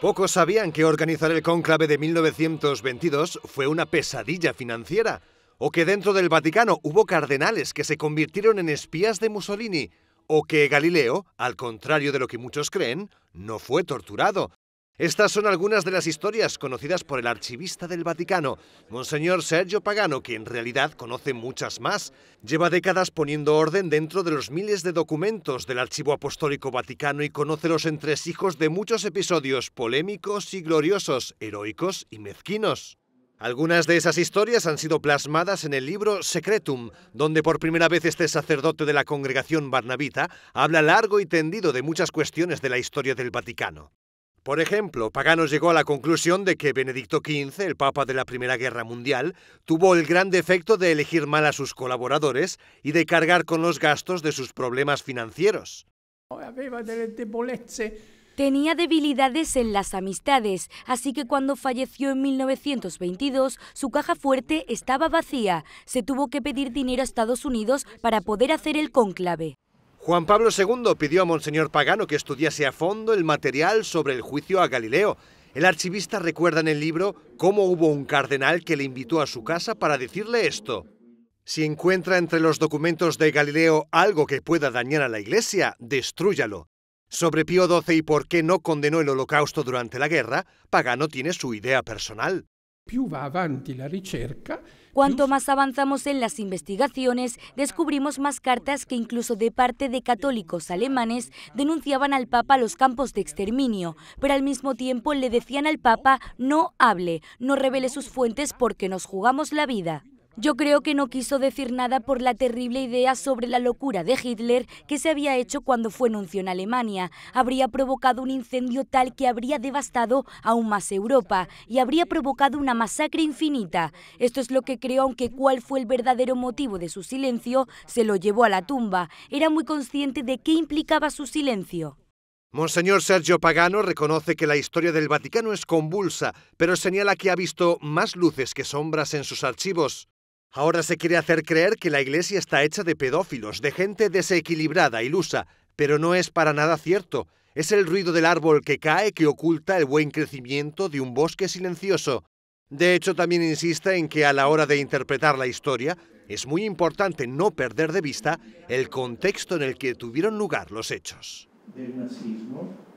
Pocos sabían que organizar el cónclave de 1922 fue una pesadilla financiera, o que dentro del Vaticano hubo cardenales que se convirtieron en espías de Mussolini, o que Galileo, al contrario de lo que muchos creen, no fue torturado. Estas son algunas de las historias conocidas por el archivista del Vaticano, Monseñor Sergio Pagano, que en realidad conoce muchas más. Lleva décadas poniendo orden dentro de los miles de documentos del Archivo Apostólico Vaticano y conoce los entresijos de muchos episodios polémicos y gloriosos, heroicos y mezquinos. Algunas de esas historias han sido plasmadas en el libro Secretum, donde por primera vez este sacerdote de la congregación Barnabita habla largo y tendido de muchas cuestiones de la historia del Vaticano. Por ejemplo, Pagano llegó a la conclusión de que Benedicto XV, el Papa de la Primera Guerra Mundial, tuvo el gran defecto de elegir mal a sus colaboradores y de cargar con los gastos de sus problemas financieros. Tenía debilidades en las amistades, así que cuando falleció en 1922, su caja fuerte estaba vacía. Se tuvo que pedir dinero a Estados Unidos para poder hacer el cónclave. Juan Pablo II pidió a Monseñor Pagano que estudiase a fondo el material sobre el juicio a Galileo. El archivista recuerda en el libro cómo hubo un cardenal que le invitó a su casa para decirle esto: si encuentra entre los documentos de Galileo algo que pueda dañar a la Iglesia, destrúyalo. Sobre Pío XII y por qué no condenó el Holocausto durante la guerra, Pagano tiene su idea personal. Cuanto más avanzamos en las investigaciones, descubrimos más cartas que incluso de parte de católicos alemanes denunciaban al Papa los campos de exterminio, pero al mismo tiempo le decían al Papa: no hable, no revele sus fuentes porque nos jugamos la vida. Yo creo que no quiso decir nada por la terrible idea sobre la locura de Hitler que se había hecho cuando fue nuncio en Alemania. Habría provocado un incendio tal que habría devastado aún más Europa y habría provocado una masacre infinita. Esto es lo que creo, aunque cuál fue el verdadero motivo de su silencio se lo llevó a la tumba. Era muy consciente de qué implicaba su silencio. Monseñor Sergio Pagano reconoce que la historia del Vaticano es convulsa, pero señala que ha visto más luces que sombras en sus archivos. Ahora se quiere hacer creer que la Iglesia está hecha de pedófilos, de gente desequilibrada, ilusa, pero no es para nada cierto. Es el ruido del árbol que cae que oculta el buen crecimiento de un bosque silencioso. De hecho, también insiste en que a la hora de interpretar la historia es muy importante no perder de vista el contexto en el que tuvieron lugar los hechos. Del nazismo.